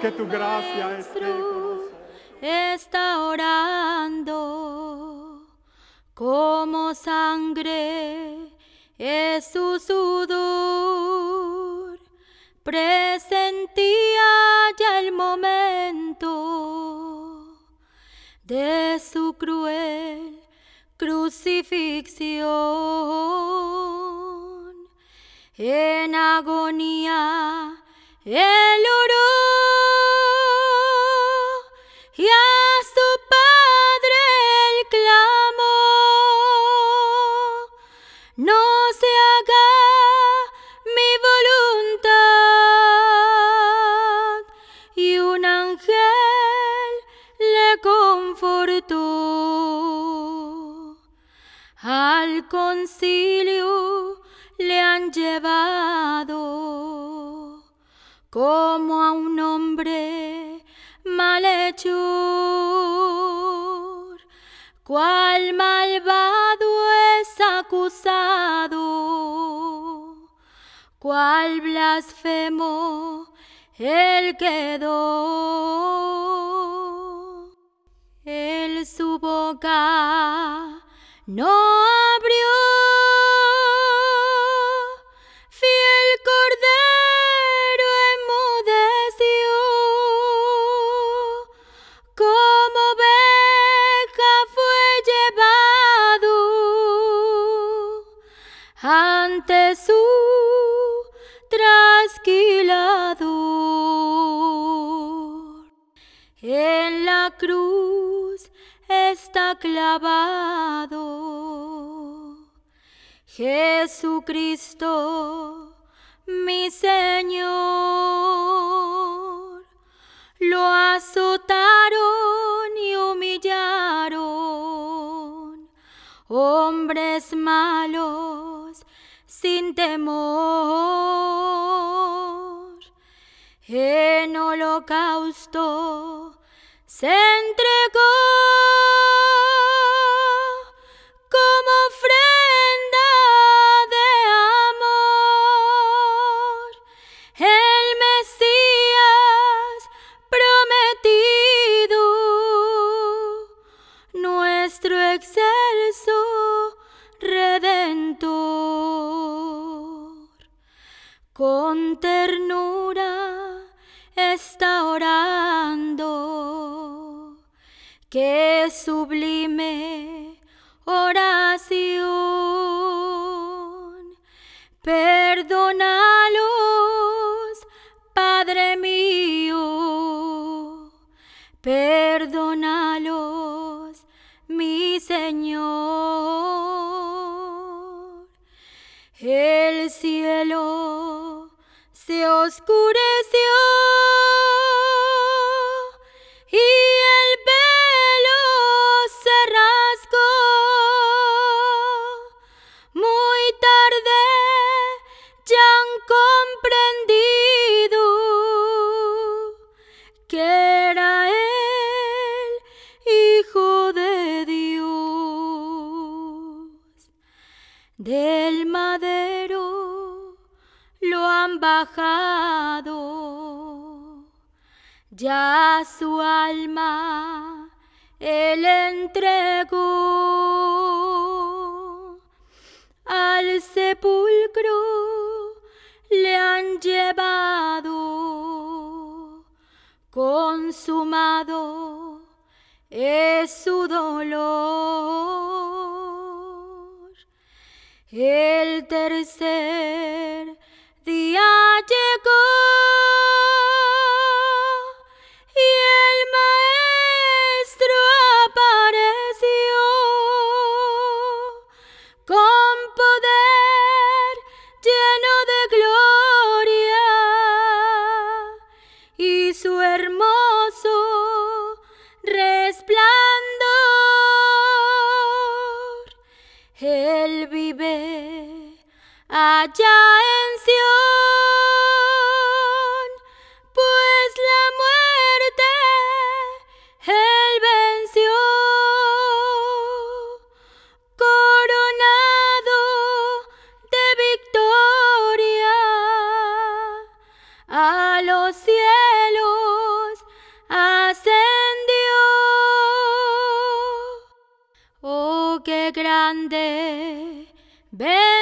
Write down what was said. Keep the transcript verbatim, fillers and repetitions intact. Que tu gracia esté con nosotros. Está orando como sangre, es su sudor. Presentía ya el momento de su cruel crucifixión. En agonía él oró y a su Padre él clamó: no se haga mi voluntad. Y un ángel le confortó. Al concilio le han llevado como a un hombre malhechor, cual malvado es acusado, cual blasfemo él quedó. Él su boca no abrió, fiel cordero ante su trasquilador. En la cruz está clavado Jesucristo, mi Señor. Lo azotaron y humillaron hombres malos sin temor. En holocausto se entregó como ofrenda de amor. El Mesías prometido, nuestro excelso Redentor, con ternura está orando. ¡Qué sublime oración! Perdónalos, Padre mío, perdónalos, mi Señor. El cielo se oscureció y el velo se rasgó. Muy tarde ya han comprendido que era el Hijo de Dios. Del madero lo han bajado, ya su alma él entregó. Al sepulcro le han llevado, consumado es su dolor. El tercer día llegó y el Maestro apareció con poder, lleno de gloria, y su hermoso resplandor. Él vive allá en grande. Ven.